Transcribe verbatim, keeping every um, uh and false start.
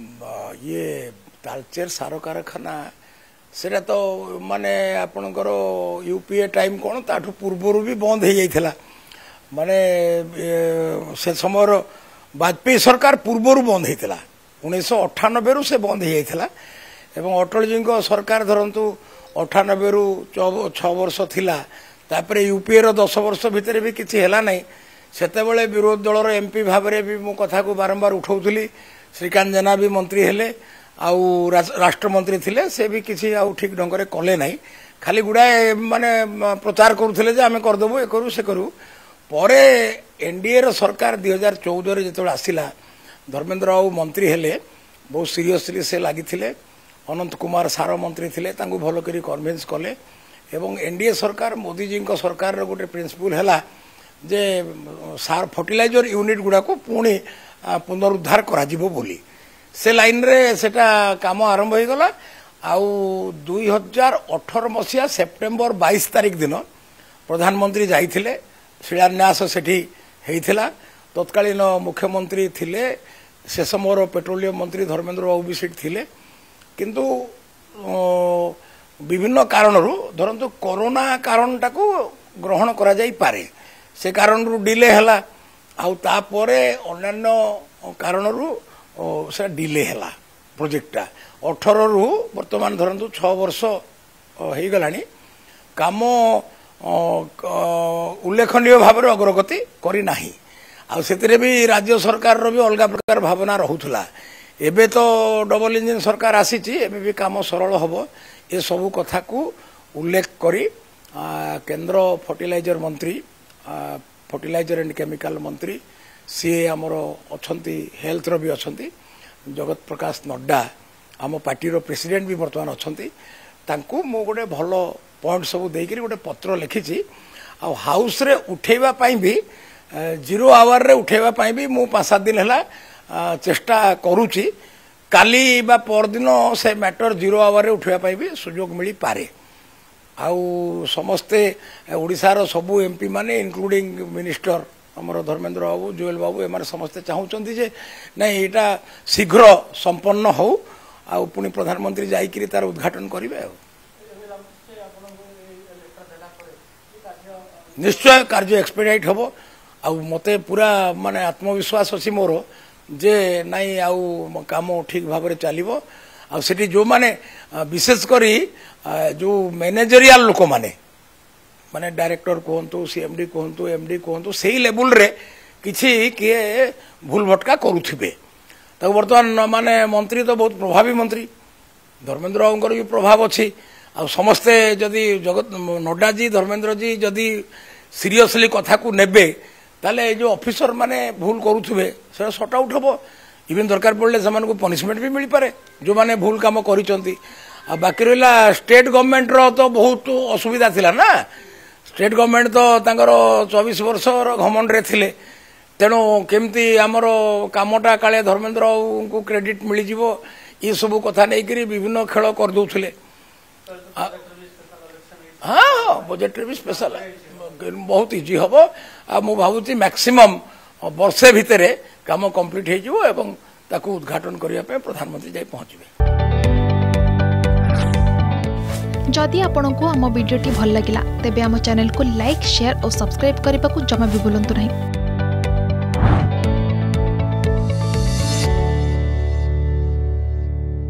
ये तालचेर सार कारखाना सेटा तो माने आपणकर यूपीए टाइम कौन ताठू पूर्वर भी बंद हो जाता माने से समय वाजपेयी सरकार पूर्वर बंद होता उन्नीस सौ अठानबे से बंद हो जाता एवं अटल जी सरकार धरतु अठानबे रु छः वर्ष थिला तापर यूपीए रो दस वर्ष भितर भी किसी है ना सेते बेले विरोध दल एमपी भाव में भी मो कथा को बारंबार उठाऊली श्रीकांत जेना भी मंत्री हेले आउ राष्ट्रमंत्री थिले से भी किसी आउ ठीक ढंग से कले ना खाली गुड़ाए माने प्रचार करुले आम करदेबू ये करूँ से करूँ पर एनडीए रो सरकार दुई हजार चौदह जो आसला धर्मेन्द्र आउ मंत्री हेले बहुत सीरियसली से लगी अनंत कुमार सार मंत्री थे भल कर कन्भिन्स कले एनडीए सरकार मोदीजी सरकार रो गोटे प्रिंसिपल है जे सार फर्टिलाइजर यूनिट गुड़ाक पुणी पुनरुद्धार कर से लाइन रे सेटा काम आरंभ हो गला आउ दुई हजार अठर मसीहा सेप्टेम्बर बाईस तारीख दिन प्रधानमंत्री जाइथिले शिलान्यास सेठी हेइथिला तत्कालीन मुख्यमंत्री थिले शेषमोरो पेट्रोलियम मंत्री धर्मेन्द्र बाबू भी सेठ थिले किंतु विभिन्न कारण धरतु कोरोना कारणटा को ग्रहण करा जाई पारे से कारण रु डिले हला आउ तापरे अन्य कारण रु से डिले है प्रोजेक्टा अठर रु बर्तमान धरतु छः वर्ष हो गला कम उल्लेखनीय भाव अग्रगति करना आती भी राज्य सरकार भी अलग प्रकार भावना रोला एबे तो डबल इंजिन सरकार आसी भी कम सरल हम ये सब कथा को उल्लेख करी केंद्र फर्टिलाइजर मंत्री फर्टिलाइजर एंड केमिकल मंत्री सी आमर अच्छा हेल्थ रो भी अच्छा जगत प्रकाश नड्डा आम पार्टी रो प्रेसिडेंट भी बर्तमान अच्छा मु गोटे भल पॉइंट सब देकर गोटे पत्र लिखी आउ हाउस रे उठेवाई भी जीरो आवर रे उठेवाई भी मु पांच सात दिन है चेष्टा करुची काली बा परदिन से मैटर जीरो आवर रे उठेवाई भी सुजोग मिल पारे आउ समस्ते ओडिशार सबू एमपी माने इनक्लूडिंग मिनिस्टर आमर धर्मेन्द्र बाबू जुएल बाबू एम समस्ते चाहूँगी जे ना यहाँ शीघ्र संपन्न हो आउ पुणी प्रधानमंत्री जाइकिरी तार उद्घाटन करेंगे निश्चय कार्य एक्सपेडाइट हम आउ मते पूरा माने आत्मविश्वास अच्छी मोर जे नाई आउ काम ठीक भाव में चलो आठ जो मैंने विशेषकर जो मैनेजेरियल लोक मैंने माने डायरेक्टर कहतु सीएमडी कहतु एमडी कहतु से लेवल रे किसी किए भूल भटका करुवे तो बर्तमान माने मंत्री तो बहुत प्रभावी मंत्री धर्मेन्द्र बाबूर भी प्रभाव अच्छी आ समस्ते जदि जगत नड्डा जी धर्मेन्द्र जी जदि सीरियसली कथा को नेबे ताले जो ऑफिसर माने भूल करुवे से सट आउट हम इवन दरकार पड़े से पनिशमेंट भी मिल पारे जो मैंने भूल कम कर बाकी रहा स्टेट गवर्नमेंट रो तो बहुत असुविधा थिला ना स्टेट गवर्नमेंट तो तांकर चौबीस वर्ष घमंड रे थिले तेणु केमती आमर कामटा काले धर्मेन्द्र को क्रेडिट मिल जीवो ये सब कथा नहीं करी विभिन्न खेल कर दूसले हाँ बजेट भी स्पेशल बहुत इजी हम आ मु भावुची मैक्सिमम वर्षे भितर काम कंप्लीट हो जीवो एवं ताकू उद्घाटन करिया पे प्रधानमंत्री जाई पहुँचबे। जदि आपंक आम भिड्टे भल लगा तेब आम चैनल को लाइक शेयर और सब्सक्राइब करने को जमा भी भूलु नहीं।